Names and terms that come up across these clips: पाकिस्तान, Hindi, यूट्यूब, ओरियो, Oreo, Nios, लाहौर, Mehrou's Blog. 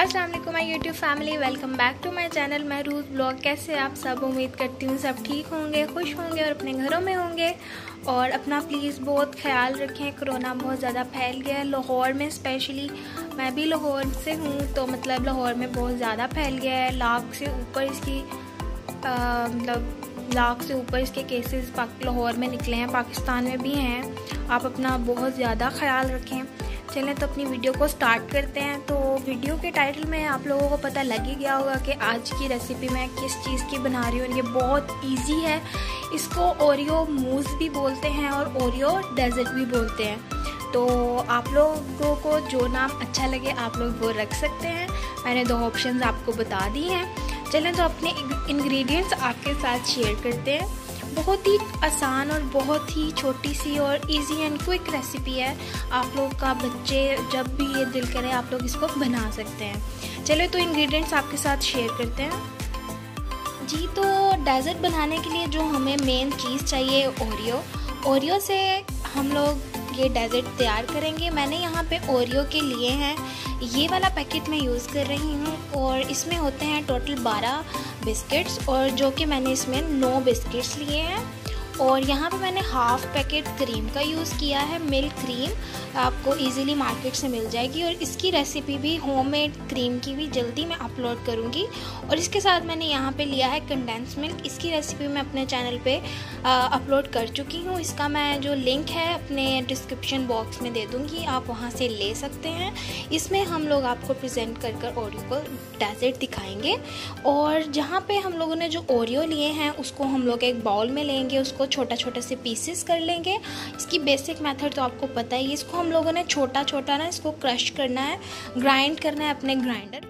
अस्सलाम वालेकुम my यूट्यूब family, welcome back to my channel Mahrooz blog. कैसे आप सब? उम्मीद करती हूँ सब ठीक होंगे, खुश होंगे और अपने घरों में होंगे। और अपना प्लीज़ बहुत ख्याल रखें, कोरोना बहुत ज़्यादा फैल गया है लाहौर में। स्पेशली मैं भी लाहौर से हूँ, तो मतलब लाहौर में बहुत ज़्यादा फैल गया है। लाख से ऊपर इसकी मतलब लाख से ऊपर इसके केसेस लाहौर में निकले हैं, पाकिस्तान में भी हैं। आप अपना बहुत ज़्यादा ख्याल रखें। चलें तो अपनी वीडियो को स्टार्ट करते हैं। तो वीडियो के टाइटल में आप लोगों को पता लग ही गया होगा कि आज की रेसिपी मैं किस चीज़ की बना रही हूँ। ये बहुत इजी है, इसको ओरियो मूस भी बोलते हैं और ओरियो डेजर्ट भी बोलते हैं। तो आप लोगों को जो नाम अच्छा लगे आप लोग वो रख सकते हैं। मैंने दो ऑप्शंस आपको बता दी हैं। चलें तो अपने इंग्रेडिएंट्स आपके साथ शेयर करते हैं। बहुत ही आसान और बहुत ही छोटी सी और इजी एंड क्विक रेसिपी है। आप लोग का बच्चे जब भी ये दिल करे आप लोग इसको बना सकते हैं। चलो तो इंग्रेडिएंट्स आपके साथ शेयर करते हैं जी। तो डेजर्ट बनाने के लिए जो हमें मेन चीज़ चाहिए ओरियो, ओरियो से हम लोग ये डेजर्ट तैयार करेंगे। मैंने यहाँ पे ओरियो के लिए हैं, ये वाला पैकेट मैं यूज़ कर रही हूँ। और इसमें होते हैं टोटल 12 बिस्किट्स, और जो कि मैंने इसमें 9 बिस्किट्स लिए हैं। और यहाँ पे मैंने हाफ़ पैकेट क्रीम का यूज़ किया है, मिल्क क्रीम। आपको इजीली मार्केट से मिल जाएगी और इसकी रेसिपी भी, होममेड क्रीम की भी, जल्दी मैं अपलोड करूँगी। और इसके साथ मैंने यहाँ पे लिया है कंडेंस मिल्क। इसकी रेसिपी मैं अपने चैनल पे अपलोड कर चुकी हूँ। इसका मैं जो लिंक है अपने डिस्क्रिप्शन बॉक्स में दे दूँगी, आप वहाँ से ले सकते हैं। इसमें हम लोग आपको प्रेजेंट कर ओरियो को डेजर्ट दिखाएँगे। और जहाँ पर हम लोगों ने जो ओरियो लिए हैं उसको हम लोग एक बाउल में लेंगे, उसको छोटा छोटा से पीसेस कर लेंगे। इसकी बेसिक मेथड तो आपको पता ही है। इसको हम लोगों ने छोटा छोटा ना इसको क्रश करना है, ग्राइंड करना है अपने ग्राइंडर।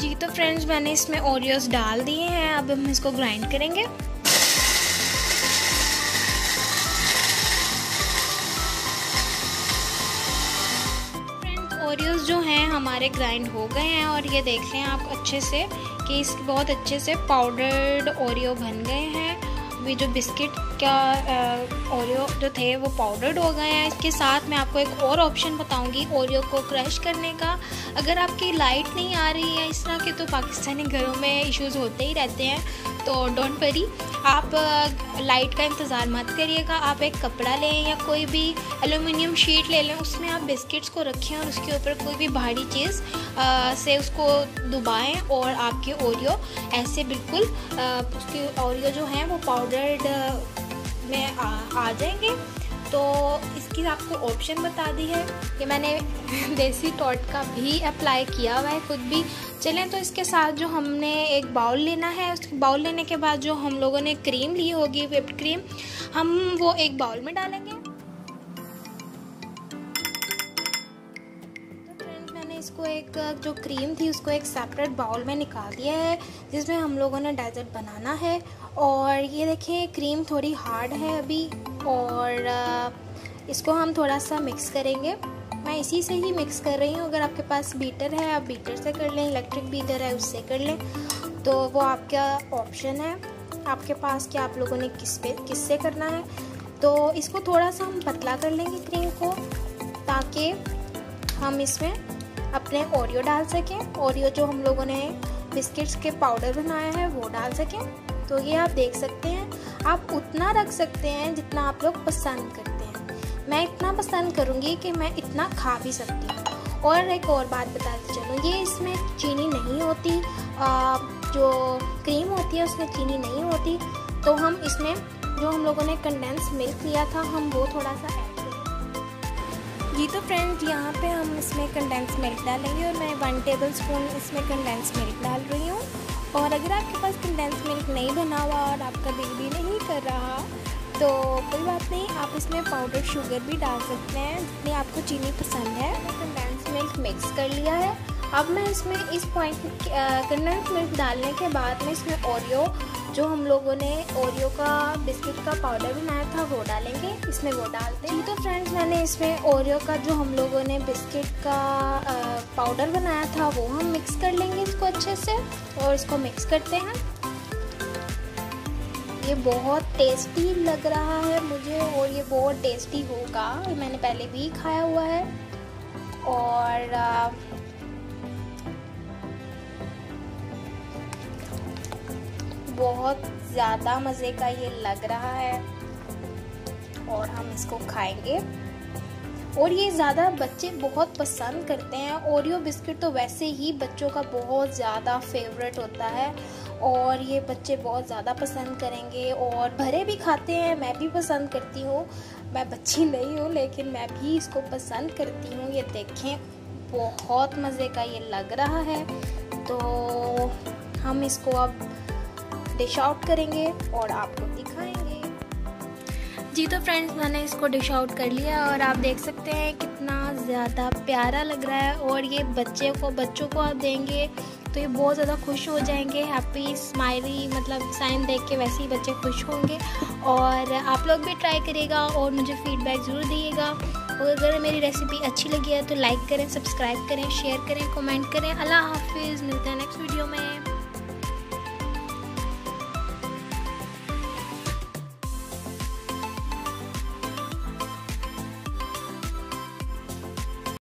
जी तो फ्रेंड्स, मैंने इसमें ओरियोस डाल दिए हैं, अब हम इसको ग्राइंड करेंगे। ओरियोस जो हैं हमारे ग्राइंड हो गए हैं और ये देख रहे हैं आप अच्छे से कि इस बहुत अच्छे से पाउडर्ड ओरियो बन गए हैं। ये जो बिस्किट का ओरियो जो थे वो पाउडर्ड हो गए हैं। इसके साथ मैं आपको एक और ऑप्शन बताऊंगी ओरियो को क्रश करने का। अगर आपकी लाइट नहीं आ रही है इस तरह के, तो पाकिस्तानी घरों में इश्यूज़ होते ही रहते हैं, तो डोंट वरी, आप लाइट का इंतज़ार मत करिएगा। आप एक कपड़ा लें या कोई भी एल्युमिनियम शीट ले लें, उसमें आप बिस्किट्स को रखें और उसके ऊपर कोई भी भारी चीज़ से उसको दबाएं और आपके ओरियो ऐसे बिल्कुल उसके ओरियो जो हैं वो पाउडर्ड में आ जाएंगे। तो इसकी आपको ऑप्शन बता दी है कि मैंने देसी टॉट का भी अप्लाई किया हुआ है खुद भी। चलें तो इसके साथ जो हमने एक बाउल लेना है, उस बाउल लेने के बाद जो हम लोगों ने क्रीम ली होगी, व्हिप्ड क्रीम, हम वो एक बाउल में डालेंगे। इसको एक जो क्रीम थी उसको एक सेपरेट बाउल में निकाल दिया है जिसमें हम लोगों ने डेजर्ट बनाना है। और ये देखें क्रीम थोड़ी हार्ड है अभी, और इसको हम थोड़ा सा मिक्स करेंगे। मैं इसी से ही मिक्स कर रही हूँ। अगर आपके पास बीटर है आप बीटर से कर लें, इलेक्ट्रिक बीटर है उससे कर लें, तो वो आपका ऑप्शन है आपके पास कि आप लोगों ने किससे करना है। तो इसको थोड़ा सा हम पतला कर लेंगे क्रीम को, ताकि हम इसमें अपने ओरियो डाल सकें, ओरियो जो हम लोगों ने बिस्किट्स के पाउडर बनाया है वो डाल सकें। तो ये आप देख सकते हैं, आप उतना रख सकते हैं जितना आप लोग पसंद करते हैं। मैं इतना पसंद करूँगी कि मैं इतना खा भी सकती हूँ। और एक और बात बताती चलूँ, ये इसमें चीनी नहीं होती, जो क्रीम होती है उसमें चीनी नहीं होती। तो हम इसमें जो हम लोगों ने कंडेंस मिल्क लिया था हम वो थोड़ा सा ऐड। जी तो फ्रेंड्स, यहाँ पे हम इसमें कंडेंस मिल्क डालेंगे और मैं 1 टेबल स्पून इसमें कंडेंस मिल्क डाल रही हूँ। और अगर आपके पास कंडेंस मिल्क नहीं बना हुआ और आपका दिल भी नहीं कर रहा तो कोई बात नहीं, आप इसमें पाउडर शुगर भी डाल सकते हैं जितनी आपको चीनी पसंद है। कंडेंस मिल्क मिक्स कर लिया है, अब मैं इसमें इस पॉइंट कंडेंस मिल्क डालने के बाद में इसमें ओरियो, जो हम लोगों ने ओरियो का बिस्किट का पाउडर बनाया था वो डालेंगे, इसमें वो डालते हैं। तो फ्रेंड्स मैंने इसमें ओरियो का जो हम लोगों ने बिस्किट का पाउडर बनाया था वो हम मिक्स कर लेंगे इसको अच्छे से, और इसको मिक्स करते हैं। ये बहुत टेस्टी लग रहा है मुझे और ये बहुत टेस्टी होगा, मैंने पहले भी खाया हुआ है। और बहुत ज़्यादा मज़े का ये लग रहा है और हम इसको खाएंगे। और ये ज़्यादा बच्चे बहुत पसंद करते हैं, ओरियो बिस्किट तो वैसे ही बच्चों का बहुत ज़्यादा फेवरेट होता है और ये बच्चे बहुत ज़्यादा पसंद करेंगे और भरे भी खाते हैं। मैं भी पसंद करती हूँ, मैं बच्ची नहीं हूँ लेकिन मैं भी इसको पसंद करती हूँ। ये देखें बहुत मज़े का ये लग रहा है। तो हम इसको अब डिश आउट करेंगे और आपको दिखाएंगे। जी तो फ्रेंड्स मैंने इसको डिश आउट कर लिया और आप देख सकते हैं कितना ज़्यादा प्यारा लग रहा है। और ये बच्चों को आप देंगे तो ये बहुत ज़्यादा खुश हो जाएंगे, हैप्पी स्माइली मतलब साइन देख के वैसे ही बच्चे खुश होंगे। और आप लोग भी ट्राई करिएगा और मुझे फीडबैक ज़रूर दिएगा। और अगर मेरी रेसिपी अच्छी लगी है तो लाइक करें, सब्सक्राइब करें, शेयर करें, कमेंट करें। अल्लाह हाफिज़, मिलते हैं नेक्स्ट वीडियो में।